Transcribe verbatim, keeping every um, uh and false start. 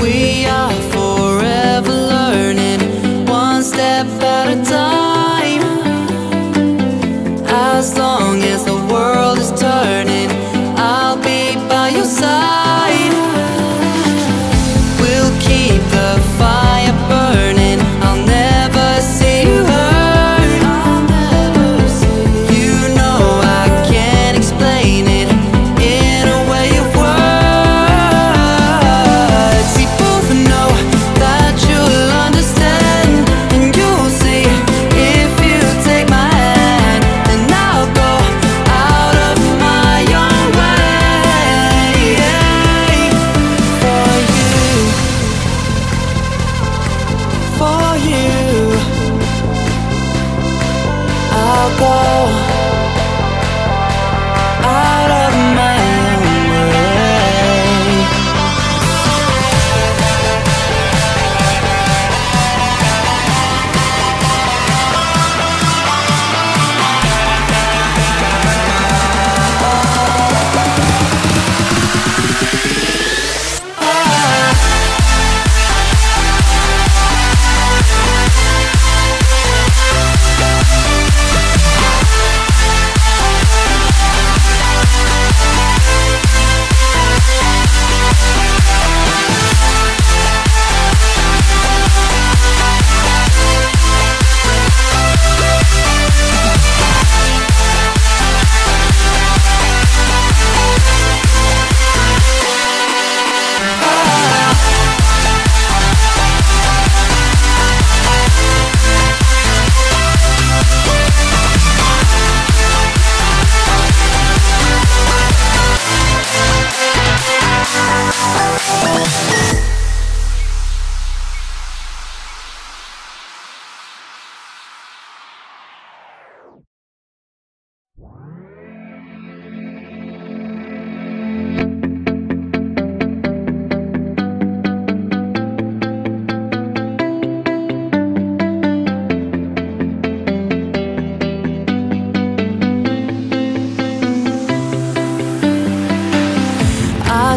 We are forever learning, one step at a time. As long as the world is turning, I'll be by your side. We'll keep the fire burning, I'll never see you hurt. I'll never see you. You know I can't explain it in a way of words. We both know that you'll understand, and you'll see if you take my hand, and I'll go out of my own way. For you, for you, I'll go out of my own way. I